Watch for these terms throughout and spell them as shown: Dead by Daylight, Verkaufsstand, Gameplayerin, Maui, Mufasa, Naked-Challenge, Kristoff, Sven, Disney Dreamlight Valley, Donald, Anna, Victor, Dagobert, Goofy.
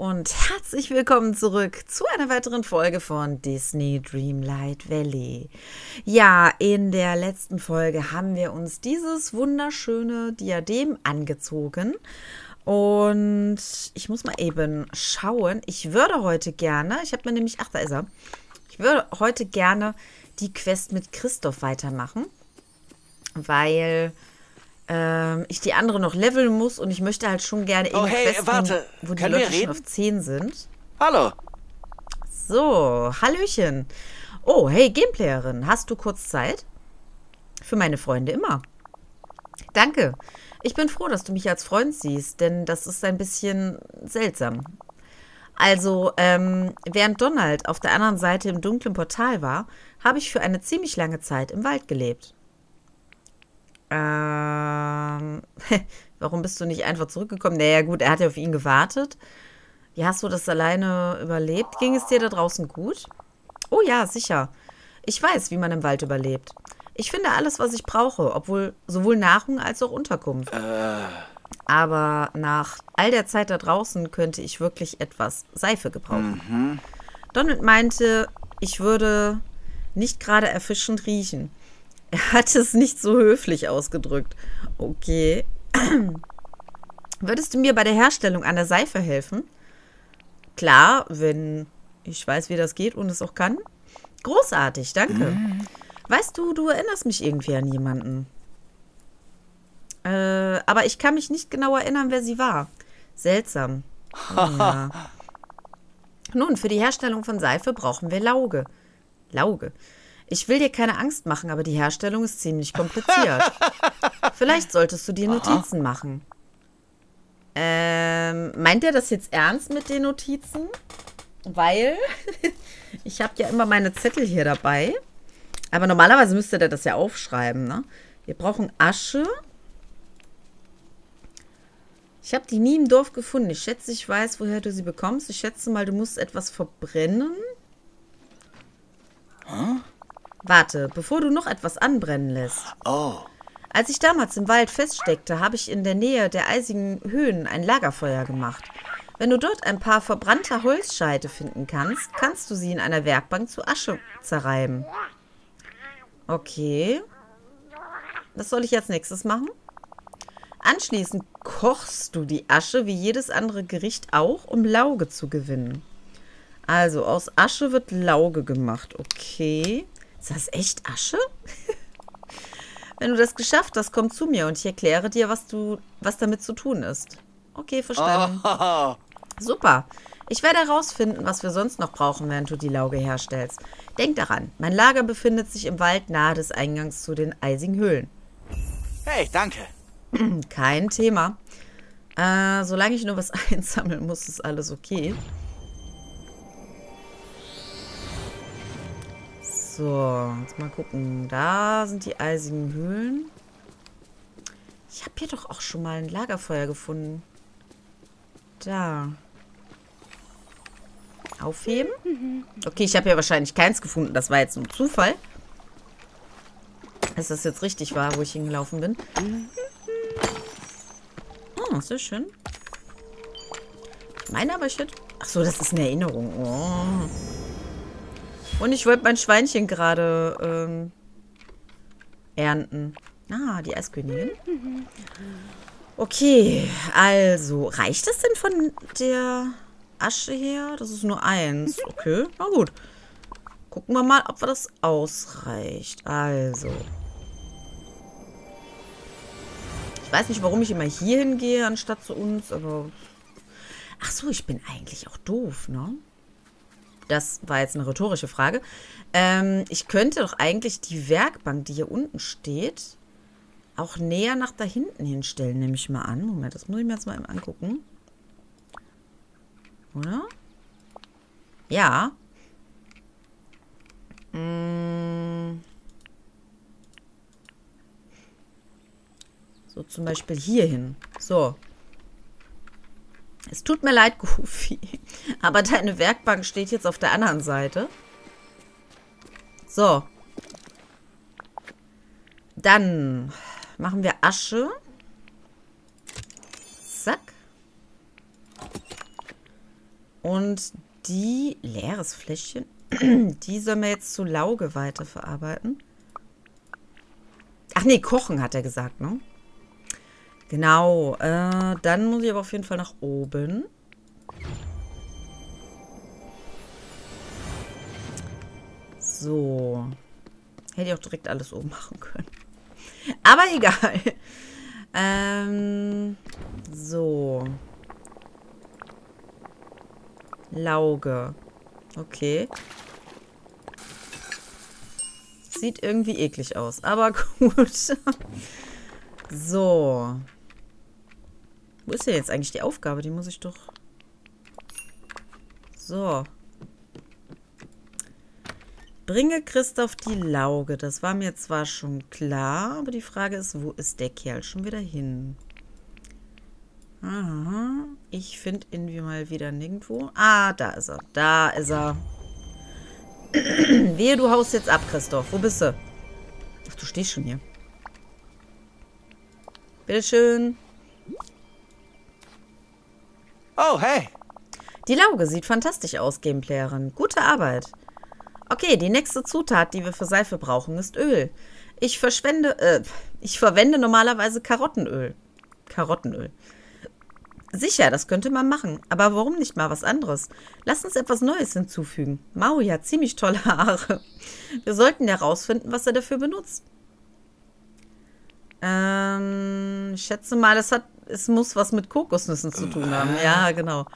und herzlich willkommen zurück zu einer weiteren Folge von Disney Dreamlight Valley. Ja, in der letzten Folge haben wir uns dieses wunderschöne Diadem angezogen und ich muss mal eben schauen. Ich würde heute gerne, ich habe mir nämlich, ach da ist er, ich würde heute gerne die Quest mit Kristoff weitermachen, weil ich die andere noch leveln muss und ich möchte halt schon gerne Questen, wo die Leute schon auf 10 sind. Hallo. So, Hallöchen. Oh, hey, Gameplayerin, hast du kurz Zeit? Für meine Freunde immer. Danke. Ich bin froh, dass du mich als Freund siehst, denn das ist ein bisschen seltsam. Also, während Donald auf der anderen Seite im dunklen Portal war, habe ich für eine ziemlich lange Zeit im Wald gelebt. Warum bist du nicht einfach zurückgekommen? Naja, gut, er hat ja auf ihn gewartet. Ja, hast du das alleine überlebt? Ging es dir da draußen gut? Oh ja, sicher. Ich weiß, wie man im Wald überlebt. Ich finde alles, was ich brauche, obwohl sowohl Nahrung als auch Unterkunft. Aber nach all der Zeit da draußen könnte ich wirklich etwas Seife gebrauchen. Donald meinte, ich würde nicht gerade erfrischend riechen. Er hat es nicht so höflich ausgedrückt. Okay. Würdest du mir bei der Herstellung einer Seife helfen? Klar, wenn ich weiß, wie das geht und es auch kann. Großartig, danke. Weißt du, du erinnerst mich irgendwie an jemanden. Aber ich kann mich nicht genau erinnern, wer sie war. Seltsam. Ja. Nun, für die Herstellung von Seife brauchen wir Lauge. Lauge. Ich will dir keine Angst machen, aber die Herstellung ist ziemlich kompliziert. Vielleicht solltest du dir Notizen machen. Meint er das jetzt ernst mit den Notizen? Weil ich habe ja immer meine Zettel hier dabei. Aber normalerweise müsste der das ja aufschreiben, ne? Wir brauchen Asche. Ich habe die nie im Dorf gefunden. Ich schätze, ich weiß, woher du sie bekommst. Ich schätze mal, du musst etwas verbrennen. Warte, bevor du noch etwas anbrennen lässt. Als ich damals im Wald feststeckte, habe ich in der Nähe der eisigen Höhen ein Lagerfeuer gemacht. Wenn du dort ein paar verbrannter Holzscheite finden kannst, kannst du sie in einer Werkbank zu Asche zerreiben. Okay. Was soll ich als nächstes machen? Anschließend kochst du die Asche wie jedes andere Gericht auch, um Lauge zu gewinnen. Also, aus Asche wird Lauge gemacht. Okay. Ist das echt Asche? Wenn du das geschafft hast, komm zu mir und ich erkläre dir, was damit zu tun ist. Okay, verstanden. Super. Ich werde herausfinden, was wir sonst noch brauchen, während du die Lauge herstellst. Denk daran, mein Lager befindet sich im Wald nahe des Eingangs zu den eisigen Höhlen. Hey, danke. Kein Thema. Solange ich nur was einsammeln muss, ist alles okay. So, jetzt mal gucken. Da sind die eisigen Höhlen. Ich habe hier doch auch schon mal ein Lagerfeuer gefunden. Da. Aufheben. Okay, ich habe ja wahrscheinlich keins gefunden. Das war jetzt ein Zufall. Dass das jetzt richtig war, wo ich hingelaufen bin. Oh, sehr schön. Meine aber shit. Ach so, das ist eine Erinnerung. Oh. Und ich wollte mein Schweinchen gerade ernten. Ah, die Eiskönigin. Okay, also, reicht das denn von der Asche her? Das ist nur eins. Okay, na gut. Gucken wir mal, ob das ausreicht. Also. Ich weiß nicht, warum ich immer hier hingehe, anstatt zu uns, aber... Ach so, ich bin eigentlich auch doof, ne? Das war jetzt eine rhetorische Frage. Ich könnte doch eigentlich die Werkbank, die hier unten steht, auch näher nach da hinten hinstellen, nehme ich mal an. Moment, das muss ich mir jetzt mal eben angucken. Oder? Ja. So, zum Beispiel hier hin. So. Es tut mir leid, Goofy, aber deine Werkbank steht jetzt auf der anderen Seite. So. Dann machen wir Asche. Zack. Und die, leeres Fläschchen, die sollen wir jetzt zu Lauge weiterverarbeiten. Ach nee, kochen hat er gesagt, ne? Genau, dann muss ich aber auf jeden Fall nach oben. So. Hätte ich auch direkt alles oben machen können. Aber egal. So. Lauge. Okay. Sieht irgendwie eklig aus, aber gut. So. Wo ist denn jetzt eigentlich die Aufgabe? Die muss ich doch... So. Bringe Kristoff die Lauge. Das war mir zwar schon klar, aber die Frage ist, wo ist der Kerl schon wieder hin? Aha. Ich finde ihn mal wieder nirgendwo. Ah, da ist er. Da ist er. Wehe, du haust jetzt ab, Kristoff. Wo bist du? Ach, du stehst schon hier. Bitteschön. Oh, hey. Die Lauge sieht fantastisch aus, Gameplayerin. Gute Arbeit. Okay, die nächste Zutat, die wir für Seife brauchen, ist Öl. Ich verwende normalerweise Karottenöl. Sicher, das könnte man machen. Aber warum nicht mal was anderes? Lass uns etwas Neues hinzufügen. Maui hat ziemlich tolle Haare. Wir sollten herausfinden, was er dafür benutzt. Ich schätze mal, es muss was mit Kokosnüssen zu tun haben. Ja, genau.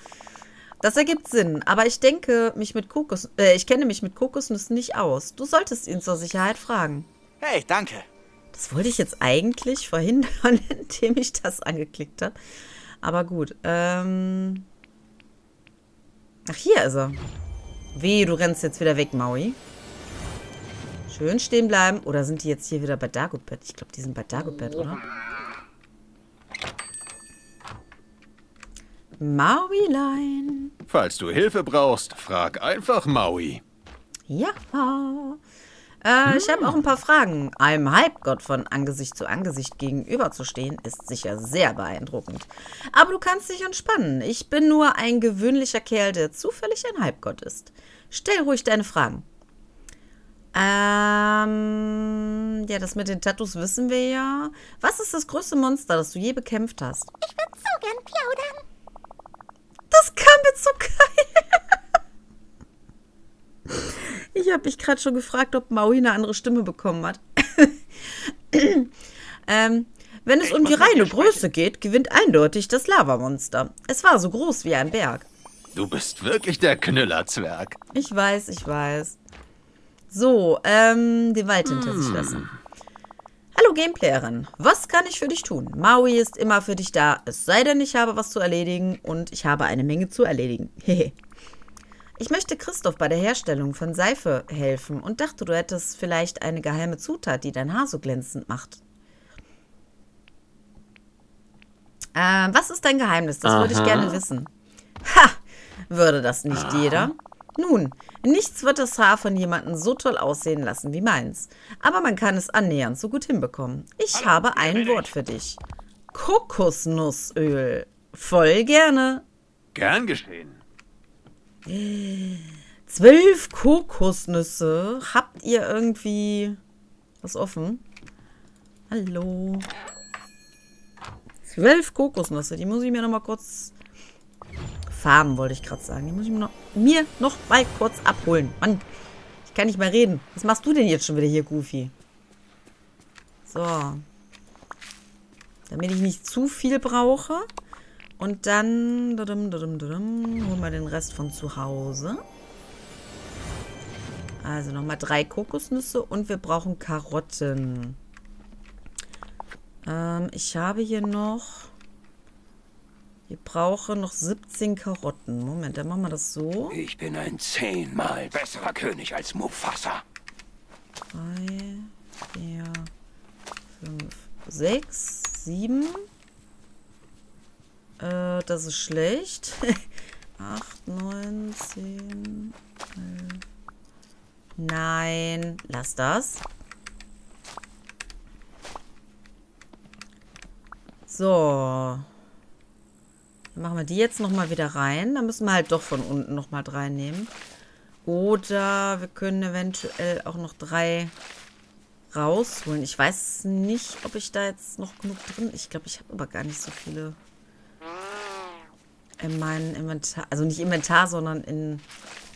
Das ergibt Sinn, aber ich denke, ich kenne mich mit Kokosnüssen nicht aus. Du solltest ihn zur Sicherheit fragen. Hey, danke. Das wollte ich jetzt eigentlich verhindern, indem ich das angeklickt habe. Aber gut. Ach, hier ist er. Weh, du rennst jetzt wieder weg, Maui. Schön stehen bleiben. Oder sind die jetzt hier wieder bei Dagobert? Ich glaube, die sind bei Dagobert, oder? Mauilein. Falls du Hilfe brauchst, frag einfach Maui. Ja. Ich habe auch ein paar Fragen. Einem Halbgott von Angesicht zu Angesicht gegenüberzustehen, ist sicher sehr beeindruckend. Aber du kannst dich entspannen. Ich bin nur ein gewöhnlicher Kerl, der zufällig ein Halbgott ist. Stell ruhig deine Fragen. Ja, das mit den Tattoos wissen wir ja. Was ist das größte Monster, das du je bekämpft hast? Ich würde so gern plaudern. Das kam mir so geil. Ich habe mich gerade schon gefragt, ob Maui eine andere Stimme bekommen hat. Wenn es um die reine Größe geht, gewinnt eindeutig das Lavamonster. Es war so groß wie ein Berg. Du bist wirklich der Knüllerzwerg. Ich weiß, ich weiß. So, den Wald hinter sich lassen. Hallo Gameplayerin, was kann ich für dich tun? Maui ist immer für dich da, es sei denn, ich habe was zu erledigen und ich habe eine Menge zu erledigen. Ich möchte Kristoff bei der Herstellung von Seife helfen und dachte, du hättest vielleicht eine geheime Zutat, die dein Haar so glänzend macht. Was ist dein Geheimnis? Das würde ich gerne wissen. Ha! Würde das nicht jeder? Nun, nichts wird das Haar von jemandem so toll aussehen lassen wie meins. Aber man kann es annähernd so gut hinbekommen. Ich habe ein Wort für dich. Kokosnussöl. Voll gerne. Gern geschehen. 12 Kokosnüsse. Habt ihr irgendwie was offen? Hallo. 12 Kokosnüsse. Die muss ich mir nochmal kurz... Farben, wollte ich gerade sagen. Die muss ich mir noch mal kurz abholen. Mann, ich kann nicht mehr reden. Was machst du denn jetzt schon wieder hier, Goofy? So. Damit ich nicht zu viel brauche. Und dann holen wir den Rest von zu Hause. Also nochmal 3 Kokosnüsse und wir brauchen Karotten. Ich habe hier noch... Wir brauchen noch 17 Karotten. Moment, dann machen wir das so. Ich bin ein 10-mal besserer König als Mufasa. 3, 4, 5, 6, 7. Das ist schlecht. 8, 9, 10, 11. Nein, lass das. So. Dann machen wir die jetzt nochmal wieder rein. Dann müssen wir halt doch von unten nochmal 3 nehmen. Oder wir können eventuell auch noch 3 rausholen. Ich weiß nicht, ob ich da jetzt noch genug drin... Ich glaube, ich habe aber gar nicht so viele in meinem Inventar... Also nicht Inventar, sondern in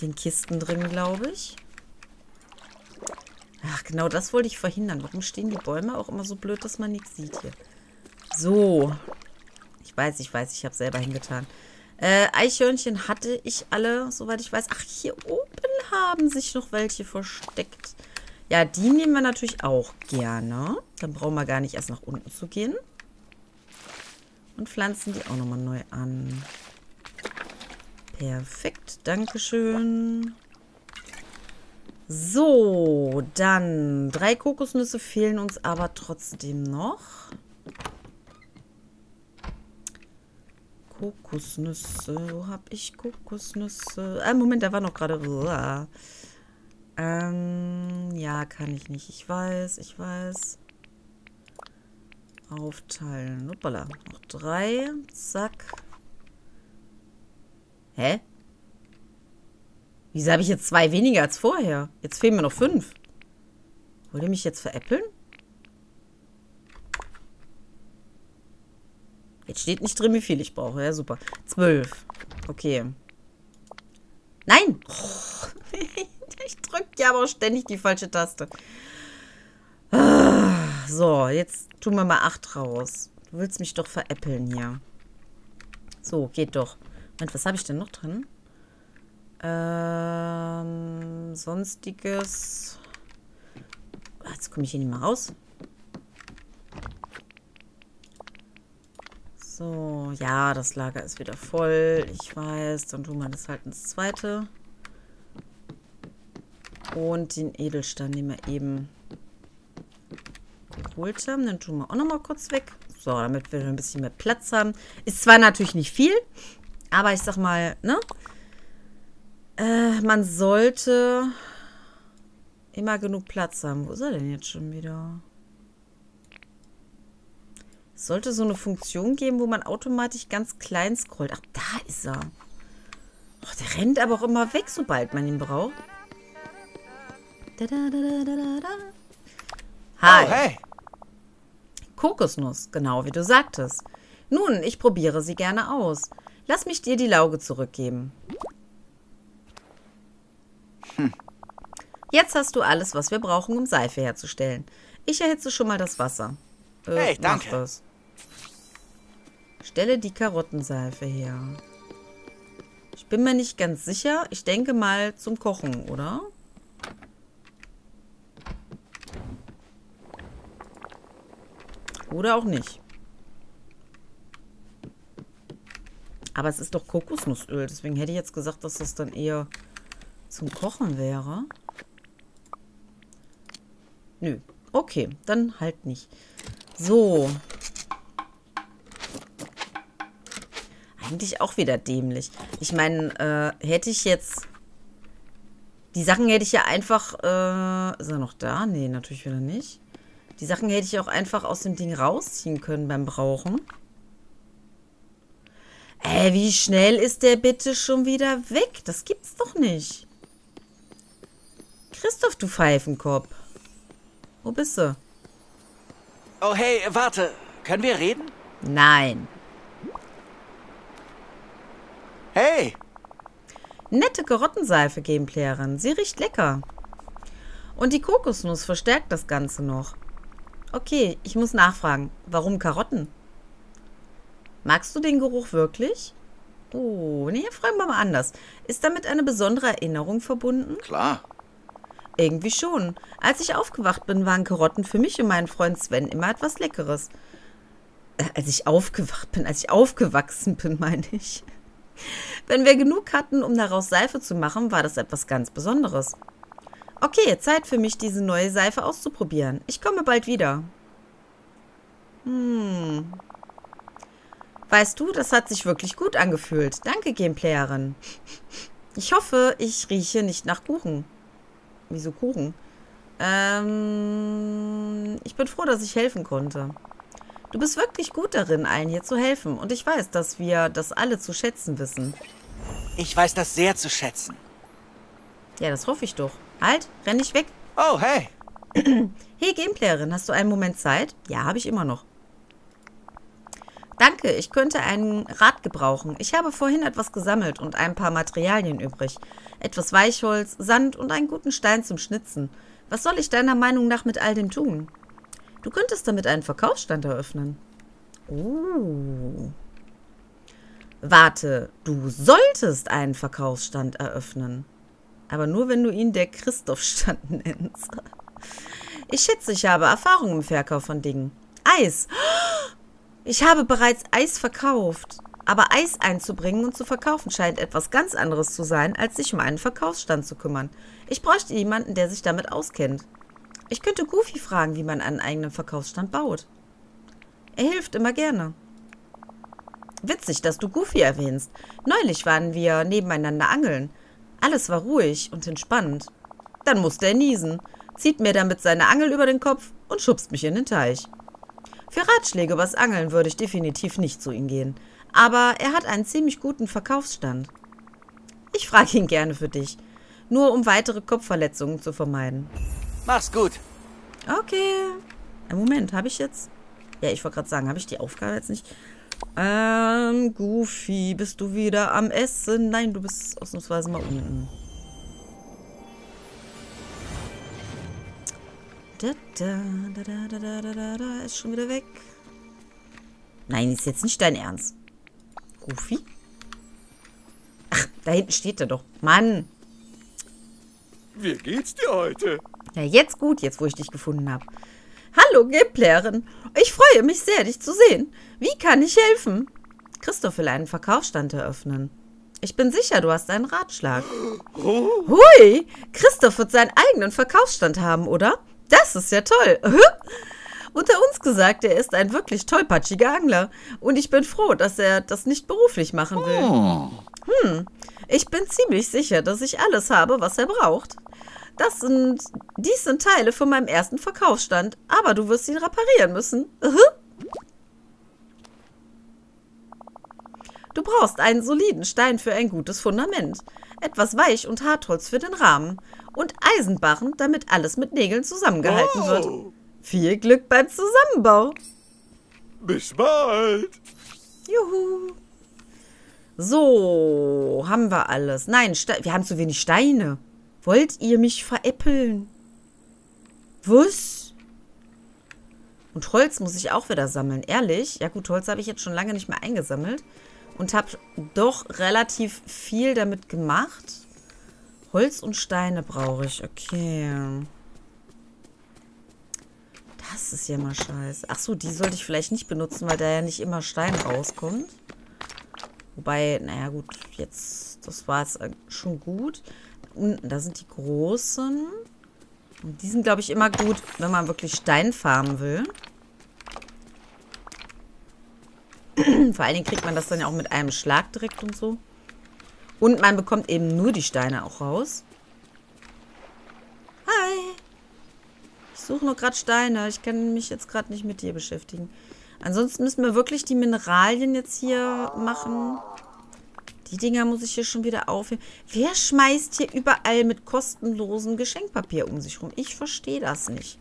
den Kisten drin, glaube ich. Ach, genau das wollte ich verhindern. Warum stehen die Bäume auch immer so blöd, dass man nichts sieht hier? So. Ich weiß, ich habe es selber hingetan. Eichhörnchen hatte ich alle, soweit ich weiß. Ach, hier oben haben sich noch welche versteckt. Ja, die nehmen wir natürlich auch gerne. Dann brauchen wir gar nicht erst nach unten zu gehen. Und pflanzen die auch nochmal neu an. Perfekt, dankeschön. So, dann 3 Kokosnüsse fehlen uns aber trotzdem noch. Kokosnüsse, wo habe ich Kokosnüsse? Moment, da war noch gerade... ja, kann ich nicht. Ich weiß. Aufteilen. Hoppala. Noch 3. Zack. Hä? Wieso habe ich jetzt 2 weniger als vorher? Jetzt fehlen mir noch 5. Wollt ihr mich jetzt veräppeln? Jetzt steht nicht drin, wie viel ich brauche. Ja, super. 12. Okay. Nein! Oh, ich drücke ja aber auch ständig die falsche Taste. So, jetzt tun wir mal 8 raus. Du willst mich doch veräppeln hier. So, geht doch. Moment, was habe ich denn noch drin? Sonstiges. Jetzt komme ich hier nicht mehr raus. So, ja, das Lager ist wieder voll. Ich weiß, dann tun wir das halt ins zweite. Und den Edelstein, den wir eben geholt haben. Den tun wir auch nochmal kurz weg. So, damit wir ein bisschen mehr Platz haben. Ist zwar natürlich nicht viel, aber ich sag mal, ne? Man sollte immer genug Platz haben. Wo ist er denn jetzt schon wieder? Es sollte so eine Funktion geben, wo man automatisch ganz klein scrollt. Ach, da ist er. Oh, der rennt aber auch immer weg, sobald man ihn braucht. Hi. Oh, hey. Kokosnuss, genau wie du sagtest. Nun, ich probiere sie gerne aus. Lass mich dir die Lauge zurückgeben. Hm. Jetzt hast du alles, was wir brauchen, um Seife herzustellen. Ich erhitze schon mal das Wasser. Hey, danke. Das. Stelle die Karottenseife her. Ich bin mir nicht ganz sicher. Ich denke mal zum Kochen, oder? Oder auch nicht. Aber es ist doch Kokosnussöl. Deswegen hätte ich jetzt gesagt, dass das dann eher zum Kochen wäre. Nö. Okay, dann halt nicht. So. Eigentlich auch wieder dämlich. Ich meine, hätte ich jetzt... Die Sachen hätte ich ja einfach... ist er noch da? Nee, natürlich wieder nicht. Die Sachen hätte ich auch einfach aus dem Ding rausziehen können beim Brauchen. Wie schnell ist der bitte schon wieder weg? Das gibt's doch nicht. Kristoff, du Pfeifenkopf. Wo bist du? Oh, hey, warte. Können wir reden? Nein. Hey! Nette Karottenseife, Gameplayerin. Sie riecht lecker. Und die Kokosnuss verstärkt das Ganze noch. Okay, ich muss nachfragen. Warum Karotten? Magst du den Geruch wirklich? Oh, nee, fragen wir mal anders. Ist damit eine besondere Erinnerung verbunden? Klar. Irgendwie schon. Als ich aufgewacht bin, waren Karotten für mich und meinen Freund Sven immer etwas Leckeres. Als ich aufgewachsen bin, meine ich. Wenn wir genug hatten, um daraus Seife zu machen, war das etwas ganz Besonderes. Okay, Zeit für mich, diese neue Seife auszuprobieren. Ich komme bald wieder. Weißt du, das hat sich wirklich gut angefühlt. Danke, Gameplayerin. Ich hoffe, ich rieche nicht nach Kuchen. Wieso Kuchen? Ich bin froh, dass ich helfen konnte. Du bist wirklich gut darin, allen hier zu helfen. Und ich weiß, dass wir das alle zu schätzen wissen. Ich weiß das sehr zu schätzen. Ja, das hoffe ich doch. Halt, renn nicht weg. Oh, hey. Hey, Gameplayerin, hast du einen Moment Zeit? Ja, habe ich immer noch. Danke, ich könnte einen Rat gebrauchen. Ich habe vorhin etwas gesammelt und ein paar Materialien übrig. Etwas Weichholz, Sand und einen guten Stein zum Schnitzen. Was soll ich deiner Meinung nach mit all dem tun? Du könntest damit einen Verkaufsstand eröffnen. Oh. Warte, du solltest einen Verkaufsstand eröffnen. Aber nur, wenn du ihn der Kristoff-Stand nennst. Ich schätze, ich habe Erfahrung im Verkauf von Dingen. Eis. Ich habe bereits Eis verkauft. Aber Eis einzubringen und zu verkaufen scheint etwas ganz anderes zu sein, als sich um einen Verkaufsstand zu kümmern. Ich bräuchte jemanden, der sich damit auskennt. Ich könnte Goofy fragen, wie man einen eigenen Verkaufsstand baut. Er hilft immer gerne. Witzig, dass du Goofy erwähnst. Neulich waren wir nebeneinander angeln. Alles war ruhig und entspannt. Dann musste er niesen, zieht mir damit seine Angel über den Kopf und schubst mich in den Teich. Für Ratschläge übers Angeln würde ich definitiv nicht zu ihm gehen. Aber er hat einen ziemlich guten Verkaufsstand. Ich frage ihn gerne für dich. Nur um weitere Kopfverletzungen zu vermeiden. Mach's gut. Okay. Moment, habe ich jetzt... Ja, ich wollte gerade sagen, habe ich die Aufgabe jetzt nicht... Goofy, bist du wieder am Essen? Nein, du bist ausnahmsweise mal unten. Da. Ist schon wieder weg. Nein, ist jetzt nicht dein Ernst. Goofy? Ach, da hinten steht er doch. Mann. Wie geht's dir heute? Ja, jetzt gut, jetzt wo ich dich gefunden habe. Hallo, Gameplayerin. Ich freue mich sehr, dich zu sehen. Wie kann ich helfen? Kristoff will einen Verkaufsstand eröffnen. Ich bin sicher, du hast einen Ratschlag. Oh. Hui, Kristoff wird seinen eigenen Verkaufsstand haben, oder? Das ist ja toll. Unter uns gesagt, er ist ein wirklich tollpatschiger Angler. Und ich bin froh, dass er das nicht beruflich machen will. Oh. Ich bin ziemlich sicher, dass ich alles habe, was er braucht. Dies sind Teile von meinem ersten Verkaufsstand, aber du wirst ihn reparieren müssen. Du brauchst einen soliden Stein für ein gutes Fundament, etwas Weich- und Hartholz für den Rahmen und Eisenbarren, damit alles mit Nägeln zusammengehalten wird. Viel Glück beim Zusammenbau. Bis bald. Juhu. So, haben wir alles. Nein, wir haben zu wenig Steine. Wollt ihr mich veräppeln? Was? Und Holz muss ich auch wieder sammeln, ehrlich? Ja gut, Holz habe ich jetzt schon lange nicht mehr eingesammelt. Und habe doch relativ viel damit gemacht. Holz und Steine brauche ich, okay. Das ist ja mal scheiße. Achso, die sollte ich vielleicht nicht benutzen, weil da ja nicht immer Stein rauskommt. Wobei, naja gut, jetzt, das war es schon gut. Unten, da sind die großen. Und die sind, glaube ich, immer gut, wenn man wirklich Stein farmen will. Vor allen Dingen kriegt man das dann ja auch mit einem Schlag direkt und so. Und man bekommt eben nur die Steine auch raus. Hi! Ich suche nur gerade Steine. Ich kann mich jetzt gerade nicht mit dir beschäftigen. Ansonsten müssen wir wirklich die Mineralien jetzt hier machen. Die Dinger muss ich hier schon wieder aufheben. Wer schmeißt hier überall mit kostenlosem Geschenkpapier um sich rum? Ich verstehe das nicht.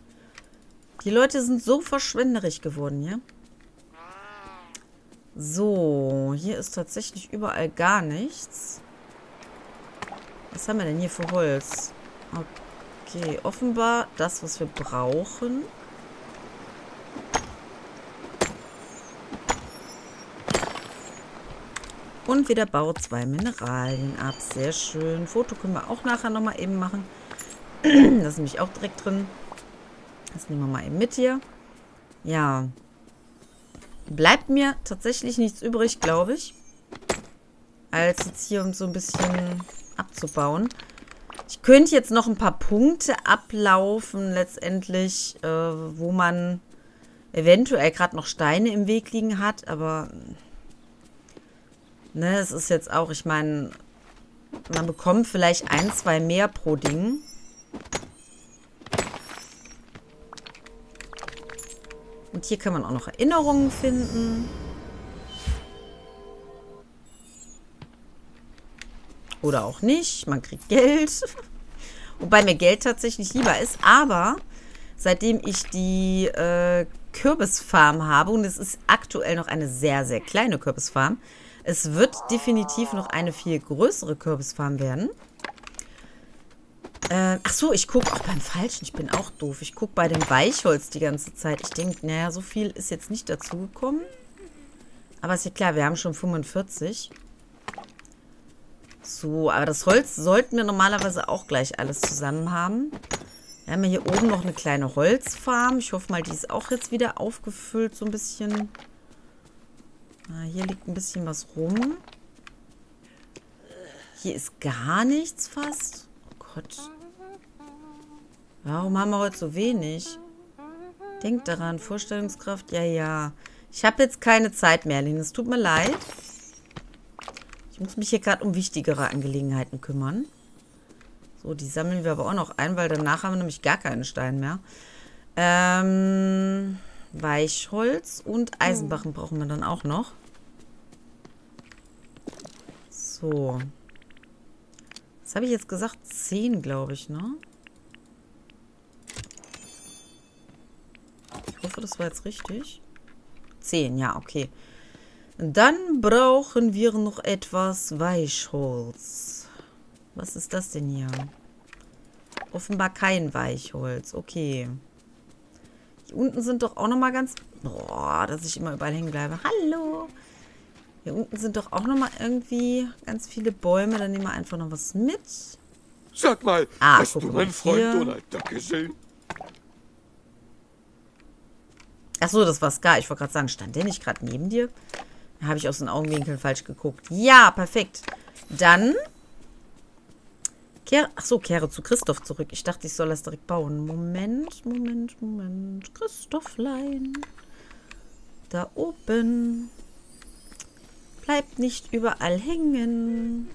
Die Leute sind so verschwenderig geworden, ja? So, hier ist tatsächlich überall gar nichts. Was haben wir denn hier für Holz? Okay, offenbar das, was wir brauchen. Und wieder baue 2 Mineralien ab. Sehr schön. Foto können wir auch nachher nochmal eben machen. Das ist nämlich auch direkt drin. Das nehmen wir mal eben mit hier. Ja. Bleibt mir tatsächlich nichts übrig, glaube ich. Als jetzt hier, um so ein bisschen abzubauen. Ich könnte jetzt noch ein paar Punkte ablaufen, letztendlich, wo man eventuell gerade noch Steine im Weg liegen hat, aber... Ne, es ist jetzt auch, ich meine, man bekommt vielleicht 1, 2 mehr pro Ding. Und hier kann man auch noch Erinnerungen finden. Oder auch nicht. Man kriegt Geld. Wobei mir Geld tatsächlich lieber ist. Aber seitdem ich die Kürbisfarm habe, und es ist aktuell noch eine sehr, sehr kleine Kürbisfarm, es wird definitiv noch eine viel größere Kürbisfarm werden. Ach so, ich gucke auch beim Falschen. Ich bin auch doof. Ich gucke bei dem Weichholz die ganze Zeit. Ich denke, naja, so viel ist jetzt nicht dazugekommen. Aber ist ja klar, wir haben schon 45. So, aber das Holz sollten wir normalerweise auch gleich alles zusammen haben. Wir haben hier oben noch eine kleine Holzfarm. Ich hoffe mal, die ist auch jetzt wieder aufgefüllt, so ein bisschen. Ah, hier liegt ein bisschen was rum. Hier ist gar nichts fast. Oh Gott. Warum haben wir heute so wenig? Denkt daran, Vorstellungskraft, ja, ja. Ich habe jetzt keine Zeit mehr, Lin. Es tut mir leid. Ich muss mich hier gerade um wichtigere Angelegenheiten kümmern. So, die sammeln wir aber auch noch ein, weil danach haben wir nämlich gar keinen Stein mehr. Weichholz und Eisenbarren brauchen wir dann auch noch. So. Was habe ich jetzt gesagt? 10, glaube ich, ne? Ich hoffe, das war jetzt richtig. 10, ja, okay. Dann brauchen wir noch etwas Weichholz. Was ist das denn hier? Offenbar kein Weichholz. Okay. Hier unten sind doch auch nochmal ganz... Boah, dass ich immer überall hängen bleibe. Hallo! Hier unten sind doch auch nochmal irgendwie ganz viele Bäume. Dann nehmen wir einfach noch was mit. Sag mal, hast du meinen Freund Donald da gesehen? Ach so, das war Scar. Ich wollte gerade sagen, stand der nicht gerade neben dir? Da habe ich aus den Augenwinkeln falsch geguckt. Ja, perfekt. Dann... Kehre zu Kristoff zurück. Ich dachte, ich soll das direkt bauen. Moment. Kristofflein. Da oben. Bleibt nicht überall hängen.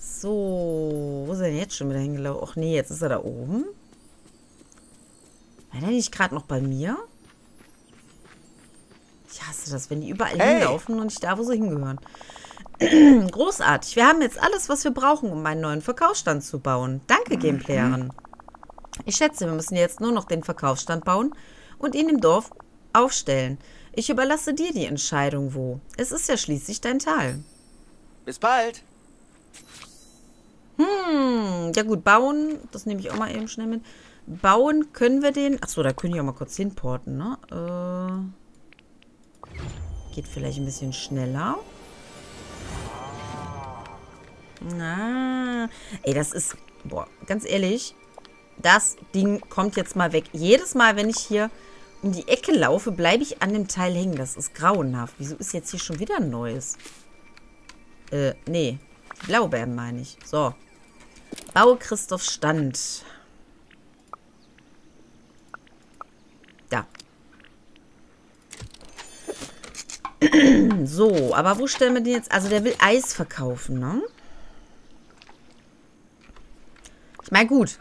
So. Wo ist er denn jetzt schon wieder hingelaufen? Och nee, jetzt ist er da oben. War der nicht gerade noch bei mir? Ich hasse das, wenn die überall hinlaufen und nicht da, wo sie hingehören. Großartig. Wir haben jetzt alles, was wir brauchen, um einen neuen Verkaufsstand zu bauen. Danke, Gameplayerin. Ich schätze, wir müssen jetzt nur noch den Verkaufsstand bauen und ihn im Dorf aufstellen. Ich überlasse dir die Entscheidung, wo. Es ist ja schließlich dein Tal. Bis bald. Ja gut, bauen, das nehme ich auch mal eben schnell mit. Bauen können wir den... Achso, da können wir auch mal kurz hinporten, ne? Geht vielleicht ein bisschen schneller. Na, ey, das ist... Boah, ganz ehrlich, das Ding kommt jetzt mal weg. Jedes Mal, wenn ich hier um die Ecke laufe, bleibe ich an dem Teil hängen. Das ist grauenhaft. Wieso ist jetzt hier schon wieder ein neues? Nee. Blaubeeren meine ich. So. Baue Kristoffs Stand. Da. So, aber wo stellen wir den jetzt? Also der will Eis verkaufen, ne? Ich meine, gut.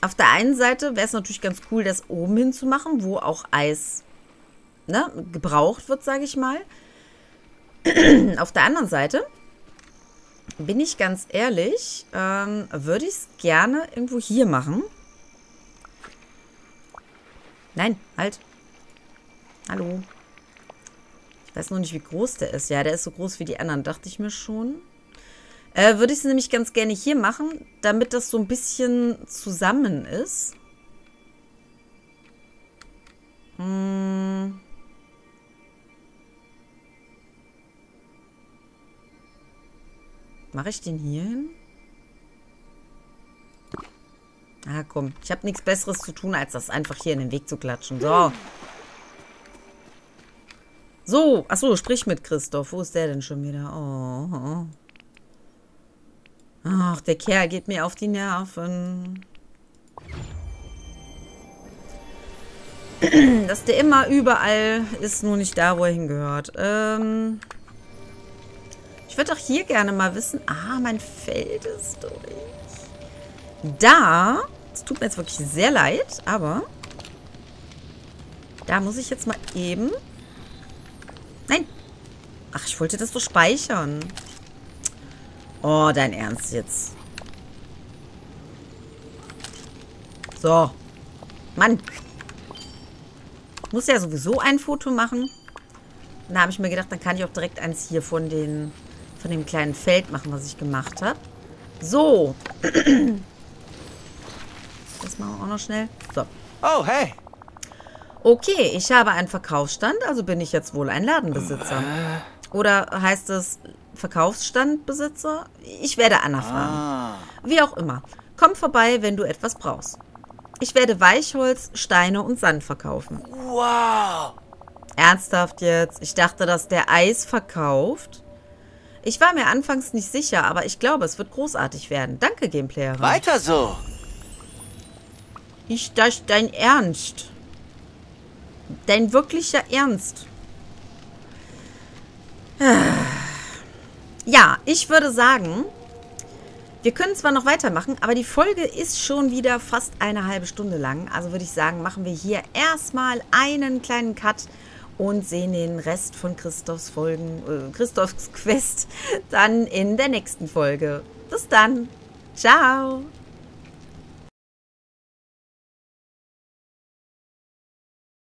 Auf der einen Seite wäre es natürlich ganz cool, das oben hinzumachen, wo auch Eis gebraucht wird, sage ich mal. Auf der anderen Seite, bin ich ganz ehrlich, würde ich es gerne irgendwo hier machen. Nein, halt. Hallo. Ich weiß noch nicht, wie groß der ist. Ja, der ist so groß wie die anderen, dachte ich mir schon. Würde ich es nämlich ganz gerne hier machen, damit das so ein bisschen zusammen ist. Mache ich den hier hin? Ah, komm. Ich habe nichts Besseres zu tun, als das einfach hier in den Weg zu klatschen. So. So, achso, sprich mit Kristoff. Wo ist der denn schon wieder? Oh. Ach, der Kerl geht mir auf die Nerven. Dass der immer überall ist, nur nicht da, wo er hingehört. Ich würde auch hier gerne mal wissen... Ah, mein Feld ist durch. Da... Es tut mir jetzt wirklich sehr leid, aber... Da muss ich jetzt mal eben... Nein! Ach, ich wollte das so speichern. Oh, dein Ernst jetzt. So. Mann. Ich muss ja sowieso ein Foto machen. Dann habe ich mir gedacht, dann kann ich auch direkt eins hier von dem kleinen Feld machen, was ich gemacht habe. So. Das machen wir auch noch schnell. So. Oh, hey. Okay, ich habe einen Verkaufsstand, also bin ich jetzt wohl ein Ladenbesitzer. Oder heißt es Verkaufsstandbesitzer? Ich werde Anna fragen. Wie auch immer. Komm vorbei, wenn du etwas brauchst. Ich werde Weichholz, Steine und Sand verkaufen. Wow. Ernsthaft jetzt? Ich dachte, dass der Eis verkauft. Ich war mir anfangs nicht sicher, aber ich glaube, es wird großartig werden. Danke, Gameplayerin. Weiter so. Ist das dein Ernst? Dein wirklicher Ernst? Ja, ich würde sagen, wir können zwar noch weitermachen, aber die Folge ist schon wieder fast eine halbe Stunde lang. Also würde ich sagen, machen wir hier erstmal einen kleinen Cut und sehen den Rest von Kristoffs Folgen, Kristoffs Quest dann in der nächsten Folge. Bis dann. Ciao.